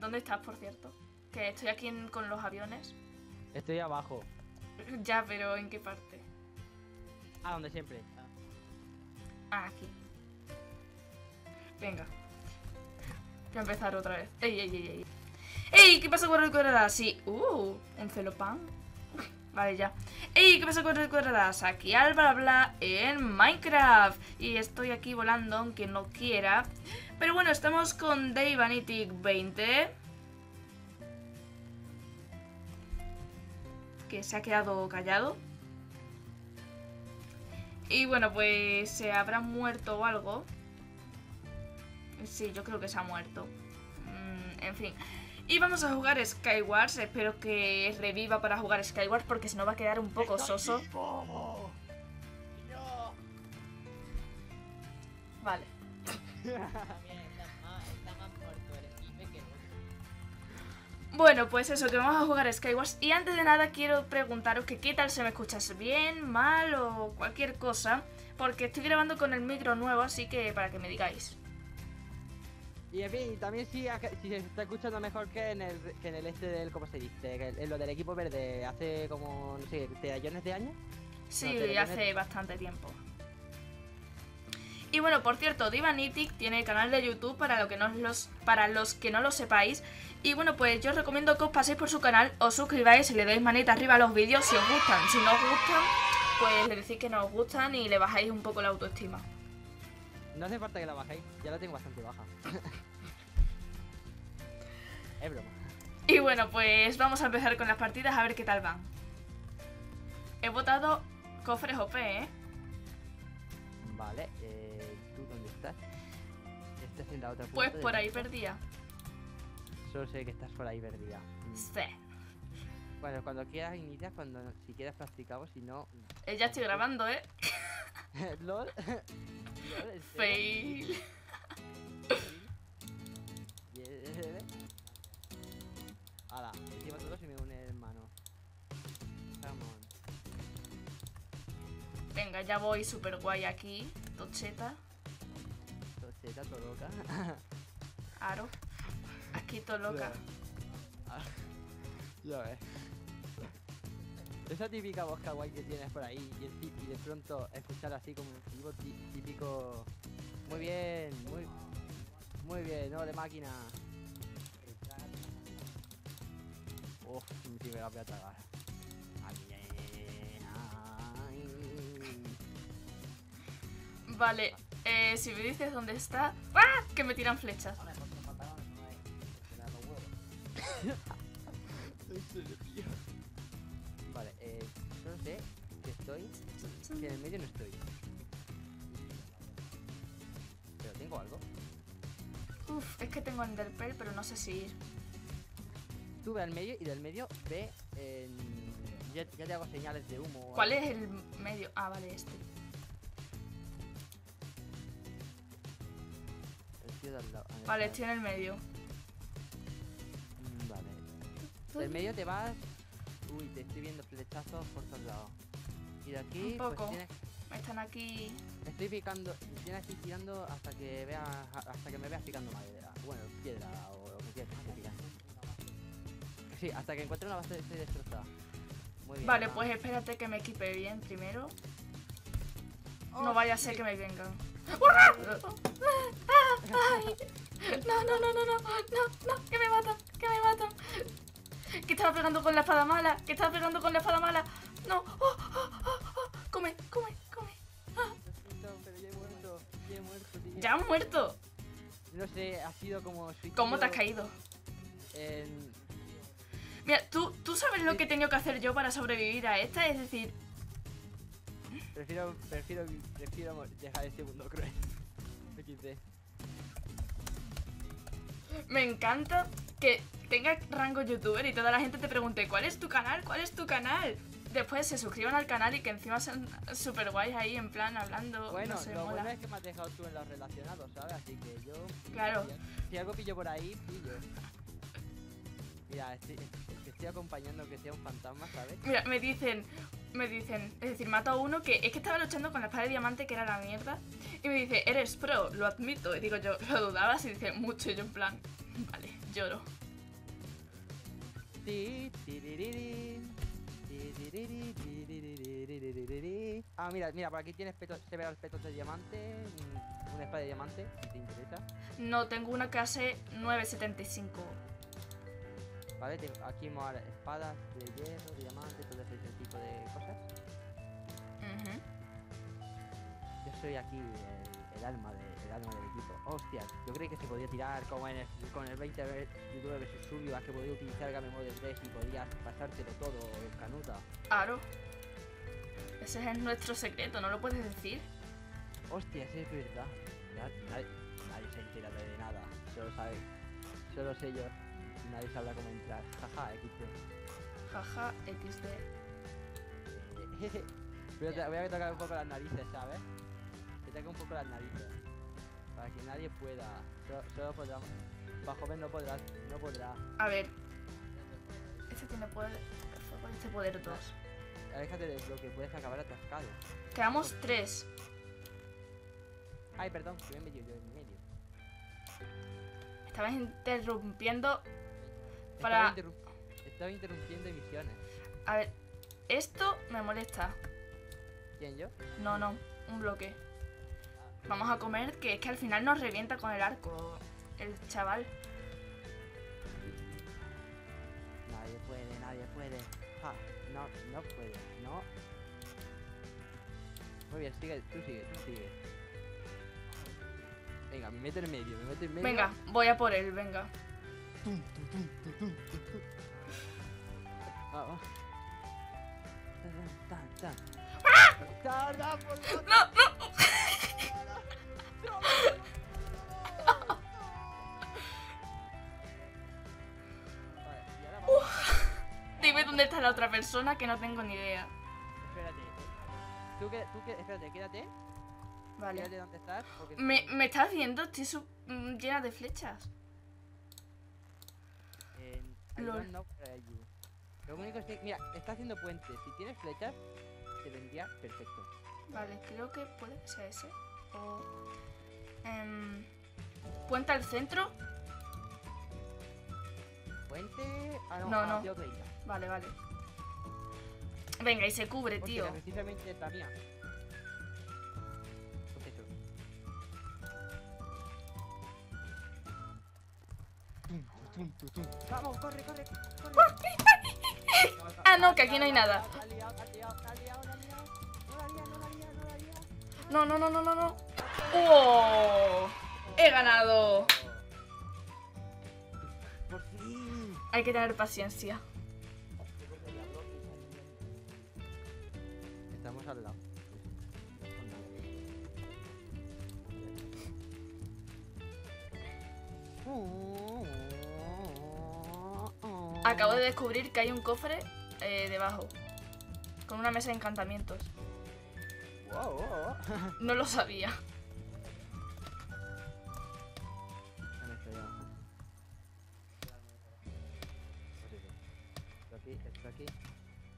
¿Dónde estás, por cierto? Que estoy aquí con los aviones. Estoy abajo. Ya, pero ¿en qué parte? Ah, donde siempre está. Ah, aquí. Venga. Voy a empezar otra vez. ¡Ey, ey, ey, ey! ¡Ey! ¿Qué pasa con el cuadradas? Sí. En celopán. Vale, ya. ¡Ey! ¿Qué pasa con el cuadradas? Aquí al bla bla en Minecraft. Y estoy aquí volando, aunque no quiera. Pero bueno, estamos con Dave Anitic 20. Que se ha quedado callado. Y bueno, pues se habrá muerto o algo. Sí, yo creo que se ha muerto. En fin. Y vamos a jugar SkyWars. Espero que reviva para jugar SkyWars, porque si no va a quedar un poco soso. Vale. Bueno, pues eso, que vamos a jugar SkyWars. Y antes de nada quiero preguntaros que qué tal se me escuchas, bien, mal o cualquier cosa, porque estoy grabando con el micro nuevo, así que para que me digáis. Y en fin, también si se está escuchando mejor que en el este del, ¿cómo se dice? En lo del equipo verde, hace como, no sé, ¿millones de años? Sí, no, hace bastante tiempo. Y bueno, por cierto, Dave Anitic tiene canal de YouTube para los que no lo sepáis. Y bueno, pues yo os recomiendo que os paséis por su canal, os suscribáis y le dais manita arriba a los vídeos si os gustan. Si no os gustan, pues le decís que no os gustan y le bajáis un poco la autoestima. No hace falta que la bajéis, ya la tengo bastante baja. Es broma. Y bueno, pues vamos a empezar con las partidas a ver qué tal van. He botado cofres OP, ¿eh? Vale, ¿tú dónde estás? ¿Estás en la otra punta? Pues por ahí perdida. Solo sé que estás por ahí perdida. Sí. Bueno, cuando quieras inicias, si quieres practicamos, si no... Ya estoy grabando, ¿eh? ¿Lol? Fail. Hala, encima todos y me une el hermano. Venga, ya voy super guay aquí. Tocheta. Tocheta, todo loca. Aro. Aquí todo loca. Ya ves. Esa típica voz kawaii que tienes por ahí y de pronto escuchar así como un tipo típico. Muy bien, muy bien, no de máquina. Uff, si me la voy a tragar. Vale, si me dices dónde está. ¡Ah! Que me tiran flechas. Vale, solo sé que estoy, que en el medio no estoy. ¿Pero tengo algo? Uff, es que tengo Enderpearl, pero no sé si ir. Tú ve al medio y del medio ve en... Ya te hago señales de humo. ¿Cuál es el medio? Ah, vale, este. Vale, estoy en el medio. Vale. Del medio te vas... Uy, te estoy viendo flechazos por todos lados. Y de aquí... Un poco. Pues, están aquí... Estoy picando... Tienes que ir tirando hasta que me veas picando madera. Bueno, piedra o lo que quieras. Sí, hasta que encuentre una base de estoy destrozada. Muy bien. Vale, pues espérate que me equipe bien primero. Oh, no vaya a ser que me vengan. No, que me matan. Que estaba pegando con la espada mala, No, come. Ah. Pero ya he muerto, tío. ¿Ya han muerto? No sé, ha sido como... ¿Cómo te has caído? Mira, tú sabes lo que he tenido que hacer yo para sobrevivir a esta, es decir... Prefiero dejar este mundo cruel. Me quité. Me encanta que tenga rango youtuber y toda la gente te pregunte ¿cuál es tu canal? Después se suscriban al canal y que encima sean super guays ahí en plan hablando. Bueno, no sé, lo mola. Bueno es que me has dejado tú en los relacionados, ¿sabes? Así que yo... Claro. Si algo pillo por ahí, pillo. Mira, el que estoy acompañando que sea un fantasma, ¿sabes? Mira, me dicen, es decir, mato a uno que es que estaba luchando con la espada de diamante que era la mierda. Y me dice, eres pro, lo admito. Y digo yo, lo dudabas y dice, mucho. Y yo en plan, vale, lloro. Ah, mira, mira, por aquí tienes petos, se ve petos de diamante, una espada de diamante, si te interesa. No, tengo una que hace 9.75. Vale, aquí vamos a dar espadas de hierro, diamante, todo ese tipo de cosas. Yo soy aquí el alma del equipo. Hostia, yo creí que se podía tirar como en con el 20 YouTube vs Subio, a que podía utilizar Game Mode 3 y podías pasártelo todo, canuta. Claro. Ese es nuestro secreto, ¿no lo puedes decir? Hostia, sí, es verdad. Nadie se entera de nada, solo sabe. Solo sé yo. Nadie sabrá cómo entrar. Jaja, XD. Jaja, XD. Jeje. Pero te voy a tocar un poco las narices, ¿sabes? Que toque un poco las narices. Para que nadie pueda. Solo podrá. Bajo ver no podrá. No podrá. A ver. Este tiene poder. Este poder 2. Aléjate de lo que puedes acabar atascado. Quedamos 3. Ay, perdón, estoy en medio, yo en medio. Estabas interrumpiendo. Para. Estaba interrumpiendo emisiones. A ver, esto me molesta. ¿Quién, yo? No, no, un bloque. Vamos a comer, que es que al final nos revienta con el arco el chaval. Nadie puede. Ja, no puede. Muy bien, sigue, tú sigue. Venga, me meto en medio. Venga, voy a por él, venga. Vamos. No. Dime dónde está la otra persona, que no tengo ni idea. Espérate. Espérate, quédate. Vale. Quédate donde estás. Porque... Me estás viendo, estoy llena de flechas. Lo único es que, mira, está haciendo puentes. Si tienes flechas, te vendría perfecto. Vale, creo que puede que sea ese. O... ¿puente al centro? ¿Puente? Ah, no, no. Hacia otra isla. Vale. Venga, y se cubre, tío. Porque precisamente es la mía. Vamos, corre. Ah, no, que aquí no hay nada. No. ¡Oh! ¡He ganado! Por fin. Hay que tener paciencia. Estamos al lado. Acabo de descubrir que hay un cofre debajo, con una mesa de encantamientos. Wow. No lo sabía. Esto aquí.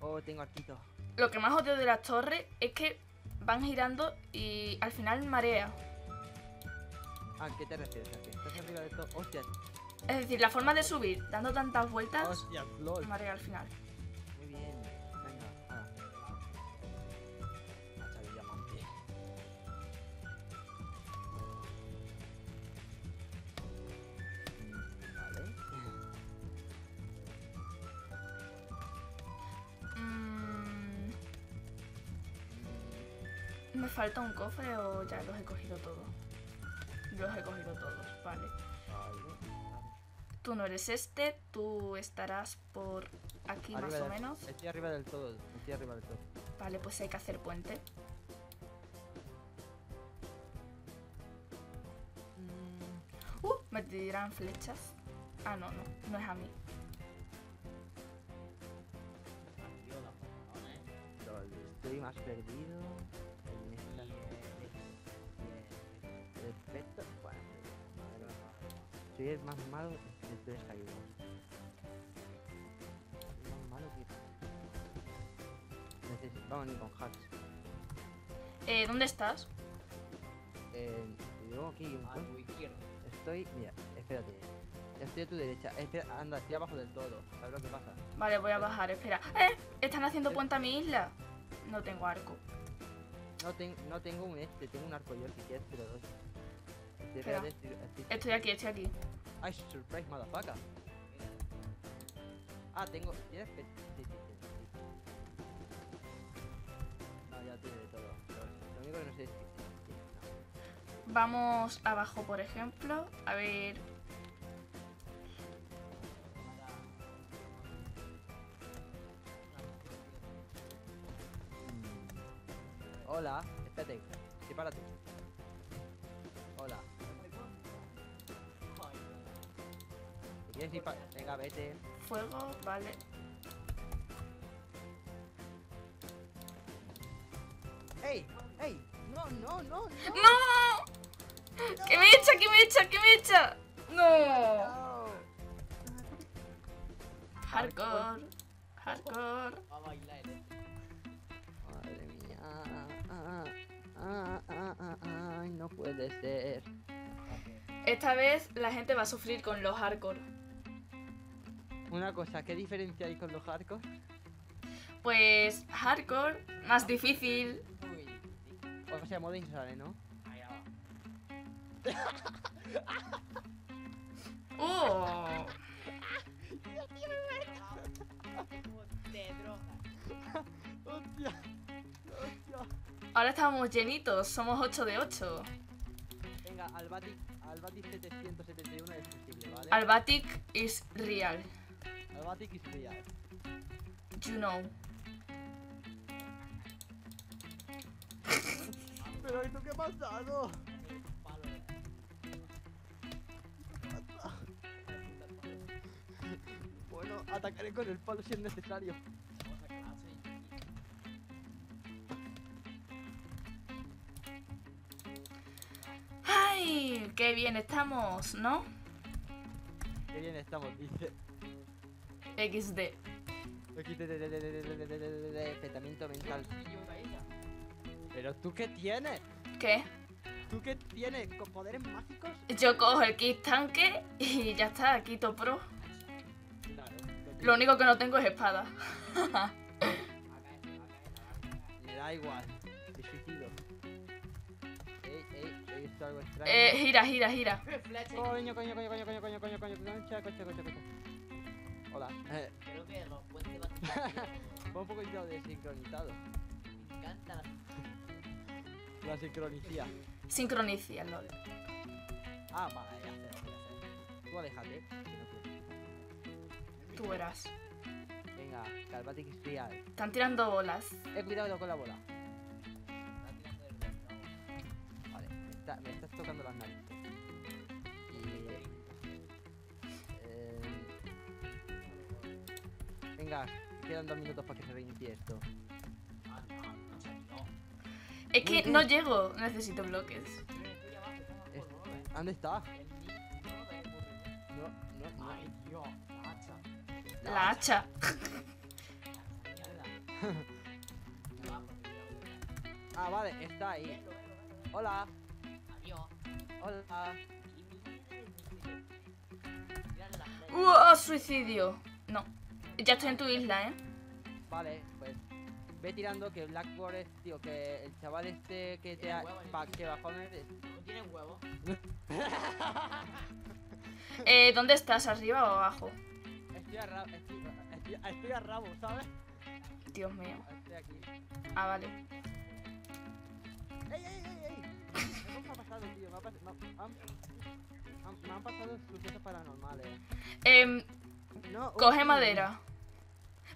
Oh, tengo arquito. Lo que más odio de las torres es que van girando y al final marea. ¿A qué te refieres? ¿A qué? ¿Estás arriba de esto? ¡Hostia! Es decir, la forma de subir, dando tantas vueltas, hostia, lol. Marea al final. Muy bien, venga. Hacha de diamante. Vale. Me falta un cofre o ya los he cogido todos. Vale. Tú no eres este, tú estarás por aquí arriba más o menos. Estoy arriba del todo, Vale, pues hay que hacer puente. Me tirarán flechas. Ah, no es a mí. Estoy más perdido. Perfecto. Bueno, soy el más malo de todo SkyWars. El más malo que... Necesitamos ni con hacks. ¿Dónde estás? Yo aquí, un poco. Estoy... Mira, espérate. Estoy a tu derecha. Espera, anda, estoy abajo del todo. ¿Sabes lo que pasa? Vale, voy a bajar, espera. Están haciendo puente a mi isla. No tengo arco. No tengo un tengo un arco yo, si quieres te lo doy. Espera. Estoy aquí. Ay, surprise, motherfucker. Ah, tengo... ¿Tienes que...? Sí. No, ya tiene de todo. Lo único que no sé es que... Vamos abajo, por ejemplo. A ver... Hola, espérate, sepárate. Hola. ¿Quieres ir para...? Venga, vete. Fuego, vale. ¡Ey! ¡Ey! ¡No! ¡No! ¡Que me echa, que me echa! ¡No! Hardcore. Va a bailar, madre mía. Ay, no puede ser. Esta vez la gente va a sufrir con los hardcore. Una cosa, ¿qué diferencia hay con los hardcore? Pues hardcore, más difícil. O sea, modo insane, ¿no? ¡Oh! Ahora estamos llenitos, somos 8 de 8. Venga, Albatic 771 es posible, ¿vale? Albatic is real. You know. Pero esto qué ha pasado. Bueno, atacaré con el palo si es necesario. ¡Ay! ¡Qué bien estamos! ¿No? ¡Qué bien estamos! Dice... XD. Petamiento mental. ¿Pero tú qué tienes? ¿Qué? ¿Tú qué tienes? ¿Con poderes mágicos? Yo cojo el kit tanque y ya está, aquí quito pro. Claro, lo único que no tengo es espada. Me da igual. Me suicido. He visto algo extraño. Gira. Coño. Hola. Creo que los puentes van un poco desincronizado. Me encanta la sincronicía. Sincronicía, LOL. Ah, vale, ya sé. Tú aléjate. Tú verás. Venga, cálmate que estoy ahí. Están tirando bolas. Cuidado con la bola. Vale, me estás tocando las narices. Venga, quedan 2 minutos para que se reinicie esto. Es que no llego, necesito bloques. ¿Dónde está? No. Ay, Dios, la hacha. Ah, vale, está ahí. Hola. Adiós. Hola. Suicidio. No. Ya estoy en tu isla, ¿eh? Vale, pues ve tirando que Blackboard es, tío, que el chaval este que te ha... que bajó en el... ¿No tienen huevo? ¿Dónde estás? ¿Arriba o abajo? Estoy a rabo, ¿sabes? Dios mío. Estoy aquí. Ah, vale. ¡Ey! ¿Qué me ha pasado, tío? Me han pasado sucesos paranormales. No, coge madera.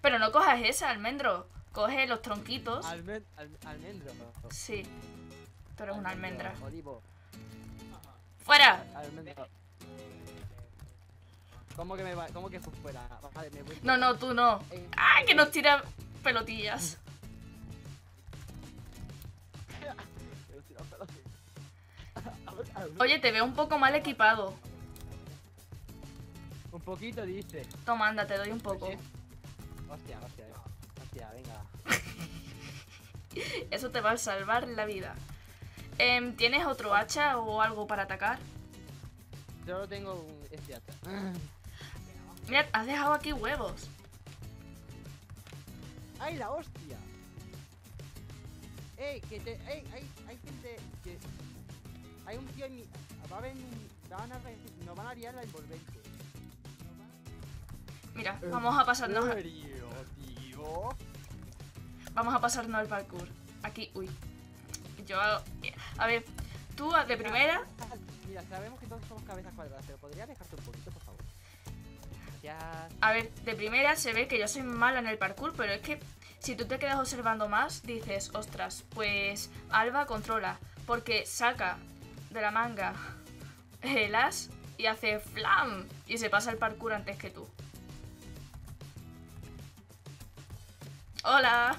Pero no cojas esa, almendro. Coge los tronquitos. Almendro. Sí. Tú eres una almendra. Olivo. ¡Fuera! Almendro. ¿Cómo que fuera? Vale, me voy. No, tú no. ¡Ah, que nos tira pelotillas! Oye, te veo un poco mal equipado. Un poquito, dice. Toma, anda, te doy un poco. ¿Sí? Hostia, venga. Eso te va a salvar la vida. ¿Tienes otro hacha o algo para atacar? Yo tengo un... es de acá. Mira, has dejado aquí huevos. ¡Ay, la hostia! ¡Ey, que te... ey, hay gente que... hay un tío en mi... va a venir... nos van a liar la envolvente. Mira, vamos a pasarnos... ¿En serio, tío? Vamos a pasarnos al parkour. Aquí, uy. Yo... a ver, tú de primera... Mira, sabemos que todos somos cabezas cuadradas, pero ¿podrías dejarte un poquito, por favor? Gracias. A ver, de primera se ve que yo soy mala en el parkour, pero es que... si tú te quedas observando más, dices, ostras, pues Alba controla, porque saca de la manga el as y hace flam y se pasa el parkour antes que tú. ¡Hola!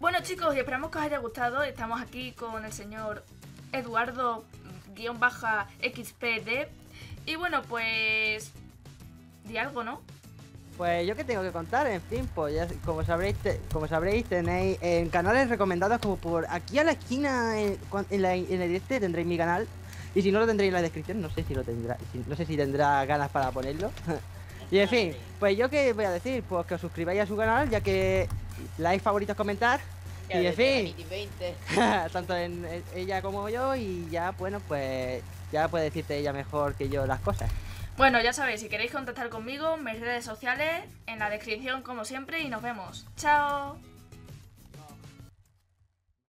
Bueno chicos, esperamos que os haya gustado. Estamos aquí con el señor Eduardo-XPD. Y bueno, pues... di algo, ¿no? Pues yo que tengo que contar, en fin, pues ya, como sabréis tenéis canales recomendados como por aquí a la esquina en el directo tendréis mi canal, y si no lo tendréis en la descripción, no sé si lo tendrá, no sé si tendrá ganas para ponerlo. Y en fin, pues yo que voy a decir, pues que os suscribáis a su canal, ya que like, favoritos, comentar, y en fin, tanto en ella como yo, y ya bueno, pues ya puede decirte ella mejor que yo las cosas. Bueno, ya sabéis, si queréis contactar conmigo, mis redes sociales, en la descripción como siempre, y nos vemos. ¡Chao!